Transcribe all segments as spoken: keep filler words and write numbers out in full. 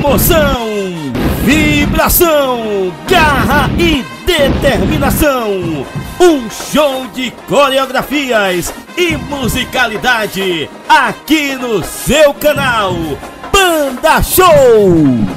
emoção, vibração, garra e determinação. Um show de coreografias e musicalidade aqui no seu canal Banda Show.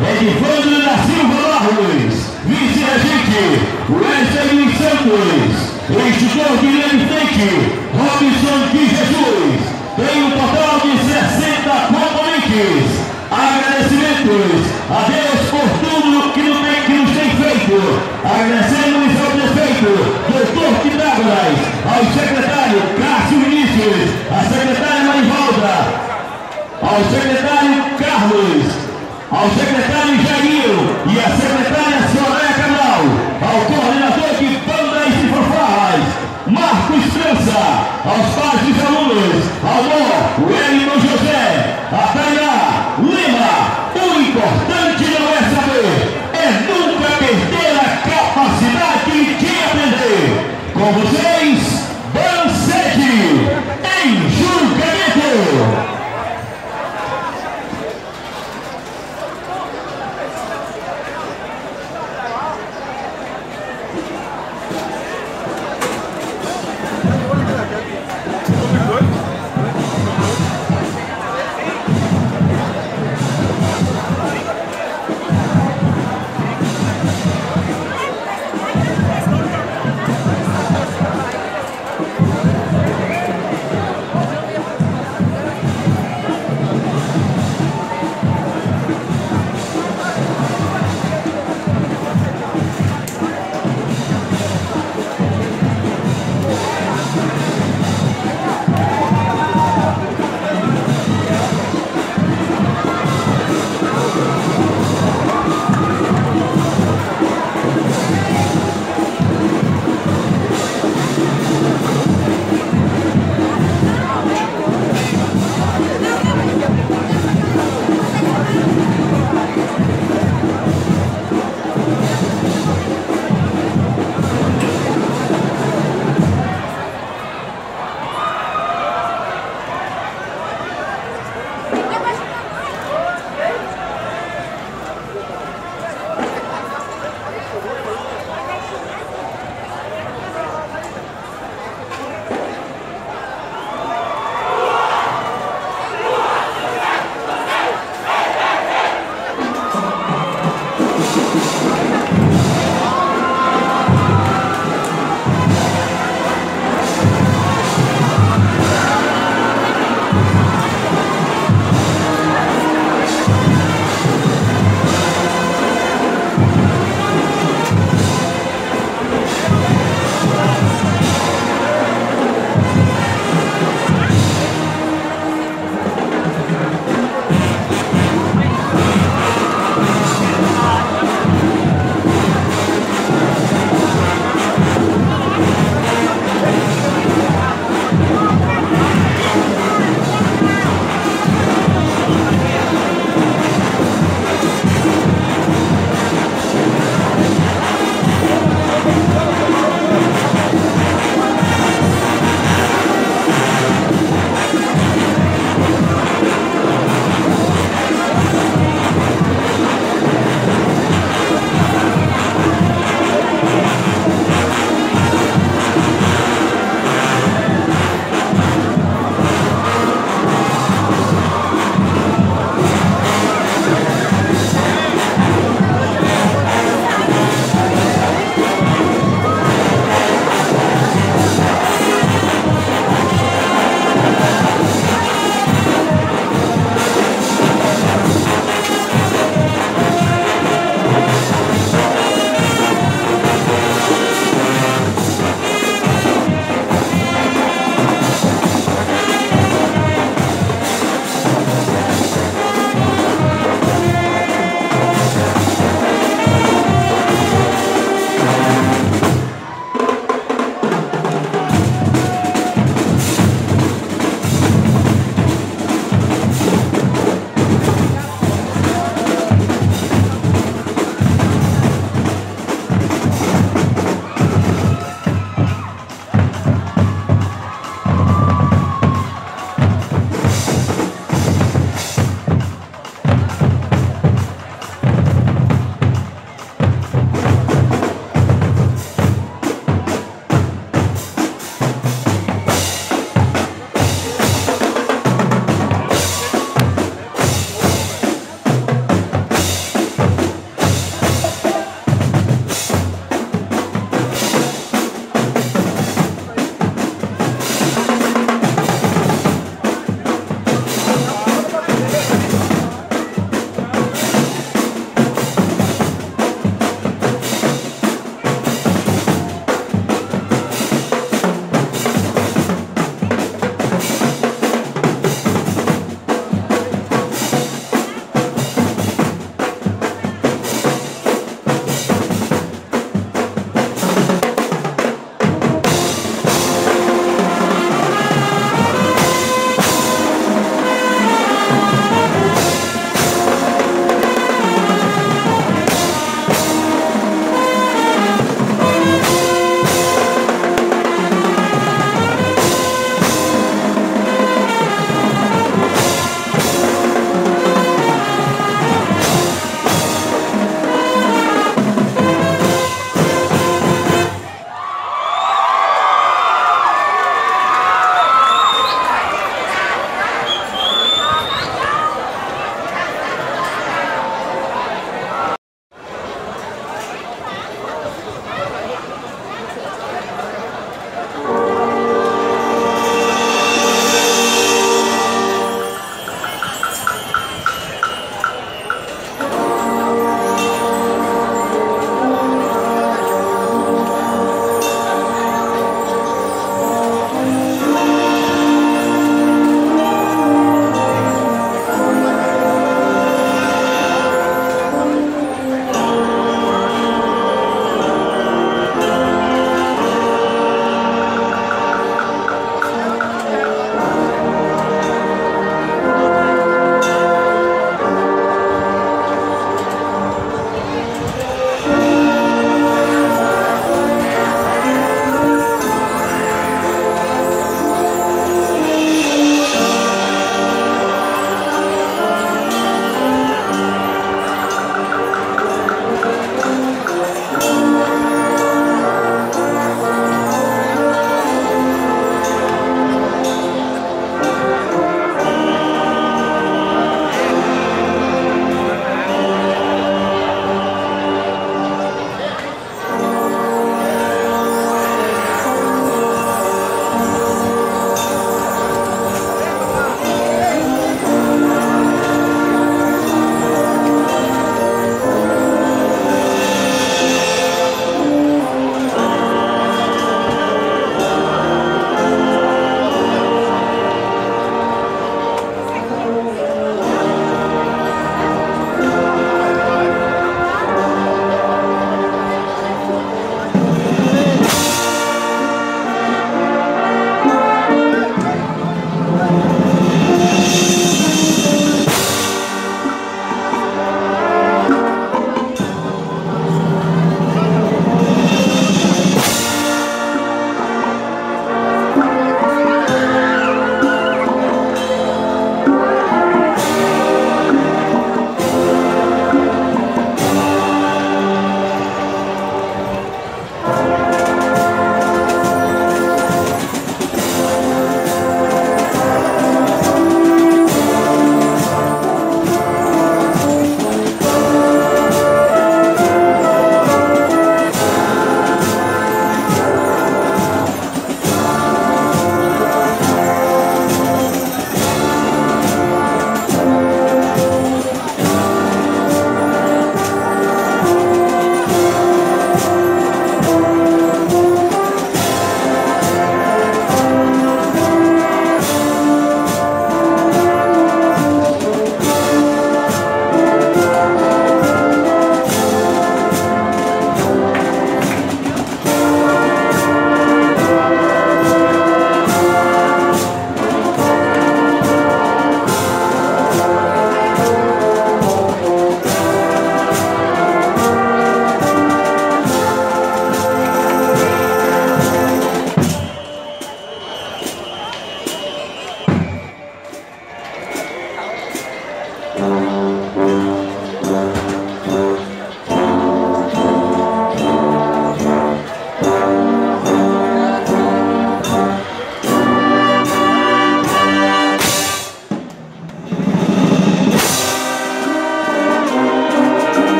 Edifrônio da Silva Lourdes, vice-regente Wesley Santos, Instituto de Revistente Robinson de Jesus, tem um total de sessenta componentes. Agradecimentos a Deus por tudo que nos tem, que nos tem feito. Agradecemos ao prefeito, doutor Pitágoras, ao secretário Cássio Vinícius, à secretária Marivalda, ao secretário Carlos, ao secretário Jair e à secretária Sônia ao coordenador de bandas e fanfarras, Marcos França, aos pais dos alunos, ao Wesley